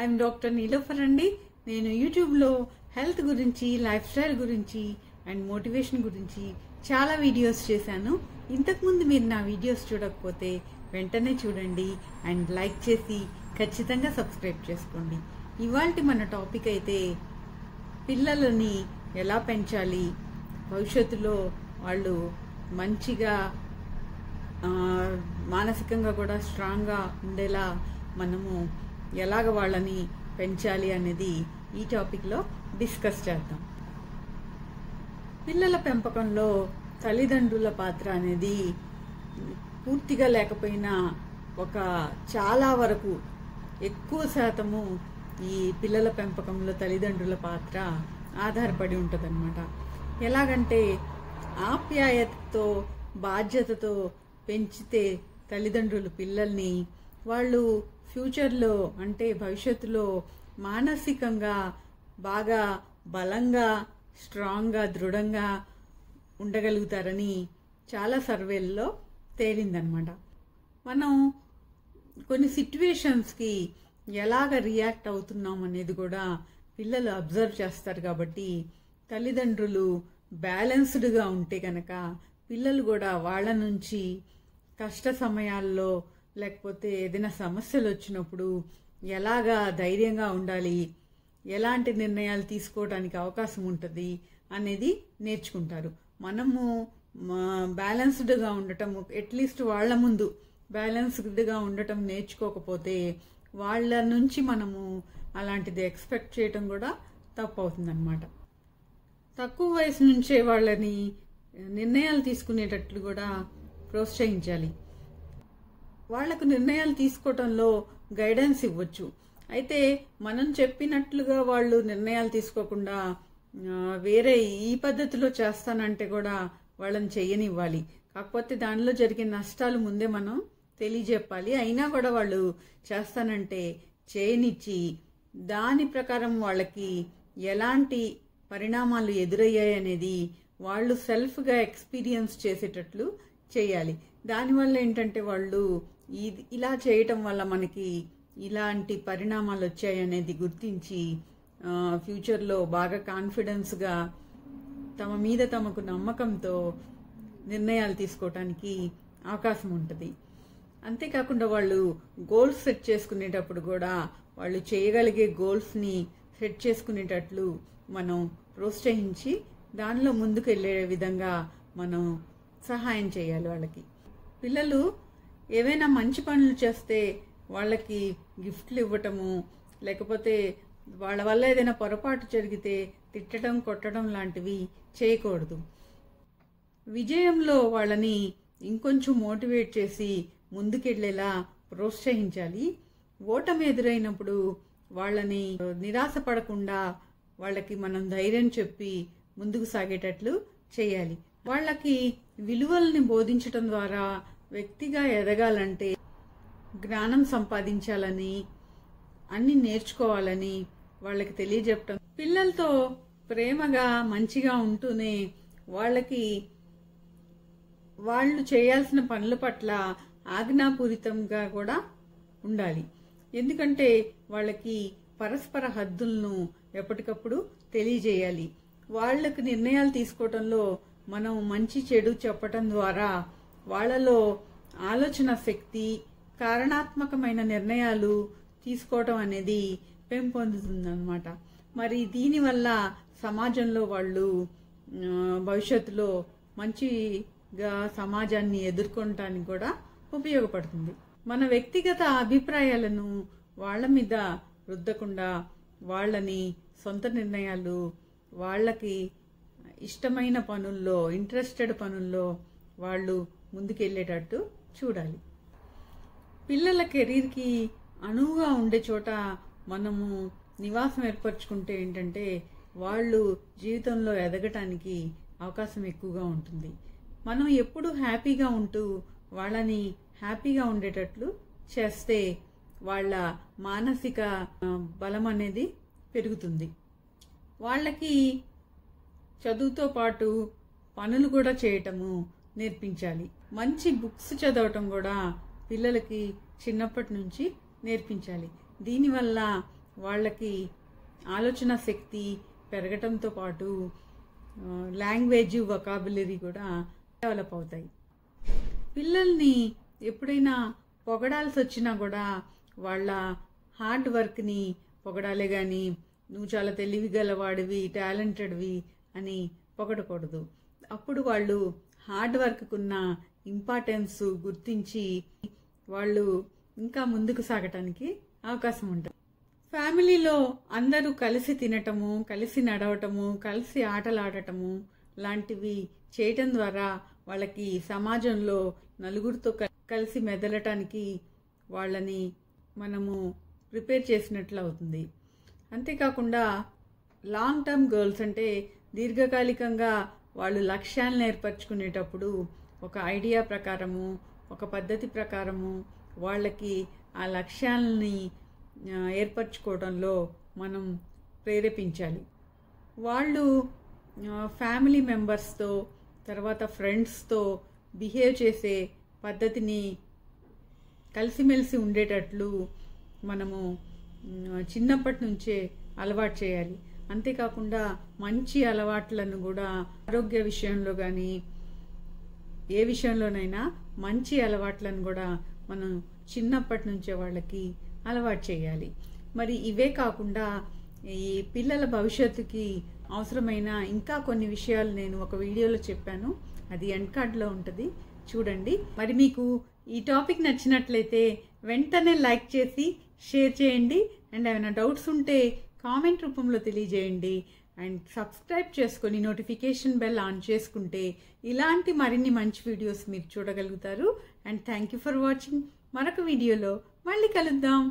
I am Dr. Nilo Farandi. నేను యూట్యూబ్లో health గురించి, లైఫ్ స్టైల్ గురించి అండ్ మోటివేషన్ గురించి చాలా వీడియోస్ చేశాను. ఇంతకుముందు మీరు నా వీడియోస్ చూడకపోతే వెంటనే చూడండి అండ్ లైక్ చేసి ఖచ్చితంగా సబ్స్క్రైబ్ చేసుకోండి. ఇవాల్టి మన టాపిక్ అయితే పిల్లలని ఎలా పెంచాలి, భవిష్యత్తులో వాళ్ళు మంచిగా మానసికంగా కూడా స్ట్రాంగ్గా ఉండేలా మనము ఎలాగ వాళ్ళని పెంచాలి అనేది ఈ టాపిక్లో డిస్కస్ చేద్దాం. పిల్లల పెంపకంలో తల్లిదండ్రుల పాత్ర అనేది పూర్తిగా లేకపోయినా ఒక చాలా వరకు ఎక్కువ శాతము ఈ పిల్లల పెంపకంలో తల్లిదండ్రుల పాత్ర ఆధారపడి ఉంటుందన్నమాట. ఎలాగంటే ఆప్యాయతతో బాధ్యతతో పెంచితే తల్లిదండ్రులు పిల్లల్ని వాళ్ళు ఫ్యూచర్లో అంటే భవిష్యత్తులో మానసికంగా బాగా బలంగా స్ట్రాంగ్గా దృఢంగా ఉండగలుగుతారని చాలా సర్వేల్లో తేలిందనమాట. మనం కొన్ని సిచ్యువేషన్స్కి ఎలాగ రియాక్ట్ అవుతున్నాం అనేది కూడా పిల్లలు అబ్జర్వ్ చేస్తారు. కాబట్టి తల్లిదండ్రులు బ్యాలెన్స్డ్గా ఉంటే కనుక పిల్లలు కూడా వాళ్ళ నుంచి కష్ట సమయాల్లో లేకపోతే ఏదైనా సమస్యలు వచ్చినప్పుడు ఎలాగా ధైర్యంగా ఉండాలి, ఎలాంటి నిర్ణయాలు తీసుకోవడానికి అవకాశం ఉంటుంది అనేది నేర్చుకుంటారు. మనము బ్యాలెన్స్డ్గా ఉండటం అట్లీస్ట్ వాళ్ళ ముందు బ్యాలెన్స్డ్గా ఉండటం నేర్చుకోకపోతే వాళ్ళ నుంచి మనము అలాంటిది ఎక్స్పెక్ట్ చేయటం కూడా తప్పు అవుతుందన్నమాట. తక్కువ వయసు నుంచే వాళ్ళని నిర్ణయాలు తీసుకునేటట్లు కూడా ప్రోత్సహించాలి. వాళ్లకు నిర్ణయాలు తీసుకోవటంలో గైడెన్స్ ఇవ్వచ్చు. అయితే మనం చెప్పినట్లుగా వాళ్ళు నిర్ణయాలు తీసుకోకుండా వేరే ఈ పద్ధతిలో చేస్తానంటే కూడా వాళ్ళని చెయ్యనివ్వాలి. కాకపోతే దానిలో జరిగే నష్టాలు ముందే మనం తెలియజెప్పాలి. అయినా కూడా వాళ్ళు చేస్తానంటే చేయనిచ్చి దాని ప్రకారం వాళ్ళకి ఎలాంటి పరిణామాలు ఎదురయ్యాయి అనేది వాళ్ళు సెల్ఫ్గా ఎక్స్పీరియన్స్ చేసేటట్లు చేయాలి. దానివల్ల ఏంటంటే వాళ్ళు ఇలా చేయటం వల్ల మనకి ఇలాంటి పరిణామాలు వచ్చాయనేది గుర్తించి ఫ్యూచర్లో బాగా కాన్ఫిడెన్స్గా తమ మీద తమకు నమ్మకంతో నిర్ణయాలు తీసుకోవటానికి అవకాశం ఉంటుంది. అంతేకాకుండా వాళ్ళు గోల్స్ సెట్ చేసుకునేటప్పుడు కూడా వాళ్ళు చేయగలిగే గోల్స్ని సెట్ చేసుకునేటట్లు మనం ప్రోత్సహించి దానిలో ముందుకు వెళ్ళే విధంగా మనం సహాయం చేయాలి. వాళ్ళకి పిల్లలు ఏవైనా మంచి పనులు చేస్తే వాళ్ళకి గిఫ్ట్లు ఇవ్వటము, లేకపోతే వాళ్ళ వల్ల ఏదైనా పొరపాటు జరిగితే తిట్టడం కొట్టడం లాంటివి చేయకూడదు. విజయంలో వాళ్ళని ఇంకొంచెం మోటివేట్ చేసి ముందుకెళ్ళేలా ప్రోత్సహించాలి. ఓటమి ఎదురైనప్పుడు వాళ్ళని నిరాశపడకుండా వాళ్ళకి మనం ధైర్యం చెప్పి ముందుకు సాగేటట్లు చేయాలి. వాళ్ళకి విలువల్ని బోధించటం ద్వారా వ్యక్తిగా ఎదగాలంటే జ్ఞానం సంపాదించాలని అన్ని నేర్చుకోవాలని వాళ్ళకి తెలియజెప్పటం, పిల్లలతో ప్రేమగా మంచిగా ఉంటూనే వాళ్ళకి వాళ్ళు చేయాల్సిన పనుల పట్ల ఆజ్ఞాపూరితంగా కూడా ఉండాలి. ఎందుకంటే వాళ్ళకి పరస్పర హద్దులను ఎప్పటికప్పుడు తెలియజేయాలి. వాళ్ళకి నిర్ణయాలు తీసుకోవటంలో మనం మంచి చెడు చెప్పటం ద్వారా వాళ్ళలో ఆలోచన శక్తి, కారణాత్మకమైన నిర్ణయాలు తీసుకోవటం అనేది పెంపొందుతుందన్నమాట. మరి దీనివల్ల సమాజంలో వాళ్ళు భవిష్యత్తులో మంచిగా సమాజాన్ని ఎదుర్కొనటానికి కూడా ఉపయోగపడుతుంది. మన వ్యక్తిగత అభిప్రాయాలను వాళ్ళ మీద రుద్దకుండా వాళ్ళని సొంత నిర్ణయాలు, వాళ్ళకి ఇష్టమైన పనుల్లో ఇంట్రెస్టెడ్ పనుల్లో వాళ్ళు ముందుకెళ్ళేటట్టు చూడాలి. పిల్లల కెరీర్కి అనువుగా ఉండే చోట మనము నివాసం ఏర్పరచుకుంటే ఏంటంటే వాళ్ళు జీవితంలో ఎదగటానికి అవకాశం ఎక్కువగా ఉంటుంది. మనం ఎప్పుడూ హ్యాపీగా ఉంటూ వాళ్ళని హ్యాపీగా ఉండేటట్లు చేస్తే వాళ్ళ మానసిక బలం అనేది పెరుగుతుంది. వాళ్ళకి చదువుతో పాటు పనులు కూడా చేయటము నేర్పించాలి. మంచి బుక్స్ చదవటం కూడా పిల్లలకి చిన్నప్పటి నుంచి నేర్పించాలి. దీనివల్ల వాళ్ళకి ఆలోచన శక్తి పెరగటంతో పాటు లాంగ్వేజ్ వొకాబులరీ కూడా డెవలప్ అవుతాయి. పిల్లల్ని ఎప్పుడైనా పొగడాల్సి వచ్చినా కూడా వాళ్ళ హార్డ్ వర్క్ని పొగడాలే కానీ నువ్వు చాలా తెలివిగలవాడివి టాలెంటెడ్వి అని పొగడకూడదు. అప్పుడు వాళ్ళు హార్డ్ వర్క్కున్న ఇంపార్టెన్స్ గుర్తించి వాళ్ళు ఇంకా ముందుకు సాగటానికి అవకాశం ఉంటుంది. ఫ్యామిలీలో అందరూ కలిసి తినటము, కలిసి నడవటము, కలిసి ఆటలాడటము లాంటివి చేయటం ద్వారా వాళ్ళకి సమాజంలో నలుగురితో కలిసి మెదలటానికి వాళ్ళని మనము ప్రిపేర్ చేసినట్లు అవుతుంది. అంతేకాకుండా లాంగ్ టర్మ్ గోల్స్ అంటే దీర్ఘకాలికంగా వాళ్ళు లక్ష్యాలను ఏర్పరచుకునేటప్పుడు ఒక ఐడియా ప్రకారము, ఒక పద్ధతి ప్రకారము వాళ్ళకి ఆ లక్ష్యాలని ఏర్పరచుకోవడంలో మనం ప్రేరేపించాలి. వాళ్ళు ఫ్యామిలీ మెంబర్స్తో తర్వాత ఫ్రెండ్స్తో బిహేవ్ చేసే పద్ధతిని కలిసిమెలిసి ఉండేటట్లు మనము చిన్నప్పటి నుంచే అలవాటు చేయాలి. అంతేకాకుండా మంచి అలవాట్లను కూడా ఆరోగ్య విషయంలో కానీ ఏ విషయంలోనైనా మంచి అలవాట్లను కూడా మనం చిన్నప్పటి నుంచే వాళ్ళకి అలవాటు చేయాలి. మరి ఇవే కాకుండా ఈ పిల్లల భవిష్యత్తుకి అవసరమైన ఇంకా కొన్ని విషయాలు నేను ఒక వీడియోలో చెప్పాను, అది ఎండ్ కార్డ్లో ఉంటుంది, చూడండి. మరి మీకు ఈ టాపిక్ నచ్చినట్లయితే వెంటనే లైక్ చేసి షేర్ చేయండి. అండ్ ఏమైనా డౌట్స్ ఉంటే కామెంట్ రూపంలో తెలియజేయండి. అండ్ సబ్స్క్రైబ్ చేసుకొని నోటిఫికేషన్ బెల్ ఆన్ చేసుకుంటే ఇలాంటి మరిన్ని మంచి వీడియోస్ మీరు చూడగలుగుతారు. And thank you for watching. మరొక వీడియోలో మళ్ళీ కలుద్దాం.